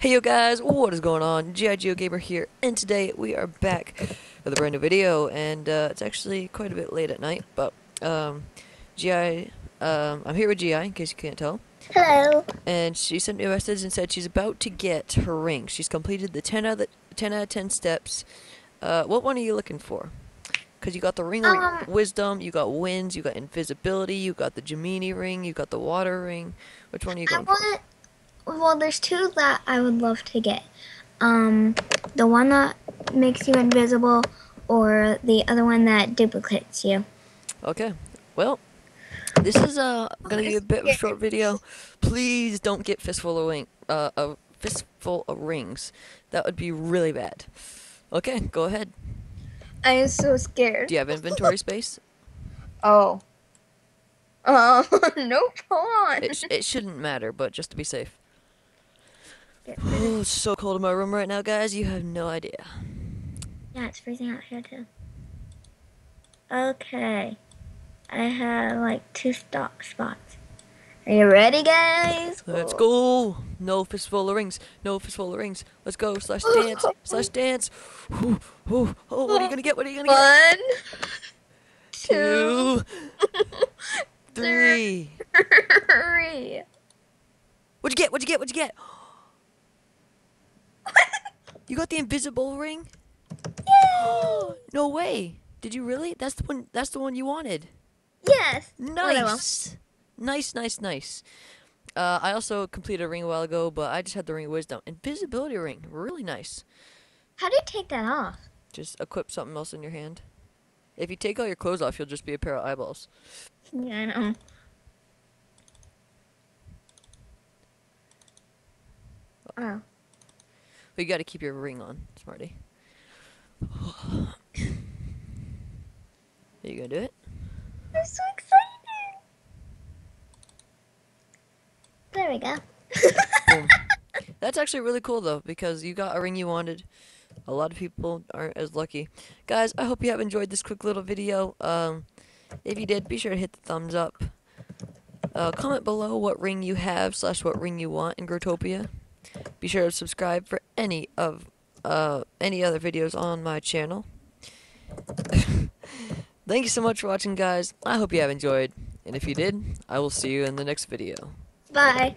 Hey yo guys, what is going on? G.I. Geogamer here, and today we are back with a brand new video, and it's actually quite a bit late at night, but I'm here with G.I. in case you can't tell. Hello. And she sent me a message and said she's about to get her ring. She's completed the 10 out of 10 steps. What one are you looking for? Because you got the ring of wisdom, you got winds, you got invisibility, you got the Gemini ring, you got the water ring. Which one are you going for? Well, there's two that I would love to get. The one that makes you invisible, or the other one that duplicates you. Okay. Well, this is gonna be a bit of a short video. Please don't get a fistful of rings. That would be really bad. Okay, go ahead. I am so scared. Do you have inventory space? Oh. Nope. Hold on. It shouldn't matter, but just to be safe. Oh, it's so cold in my room right now, guys. You have no idea. Yeah, it's freezing out here, too. Okay. I have, like, two stock spots. Are you ready, guys? Let's go. No fistful of rings. No fistful of rings. Let's go. Slash dance. Slash dance. Ooh, ooh. Oh, what are you going to get? What are you going to get? One. Two. Three. Three. What'd you get? What'd you get? What'd you get? You got the invisible ring? Yay! No way. Did you really? That's the one you wanted. Yes. Nice. Nice, nice, nice. I also completed a ring a while ago, but I just had the ring of wisdom. Invisibility ring. Really nice. How do you take that off? Just equip something else in your hand. If you take all your clothes off, you'll just be a pair of eyeballs. Yeah, I know. Oh. But you gotta keep your ring on, Smarty. Are you gonna do it? I'm so excited! There we go. Boom. That's actually really cool though, because you got a ring you wanted. A lot of people aren't as lucky. Guys, I hope you have enjoyed this quick little video. If you did, be sure to hit the thumbs up. Comment below what ring you have / what ring you want in Growtopia. Be sure to subscribe for any other videos on my channel. Thank you so much for watching, guys. I hope you have enjoyed, and if you did, I will see you in the next video. Bye.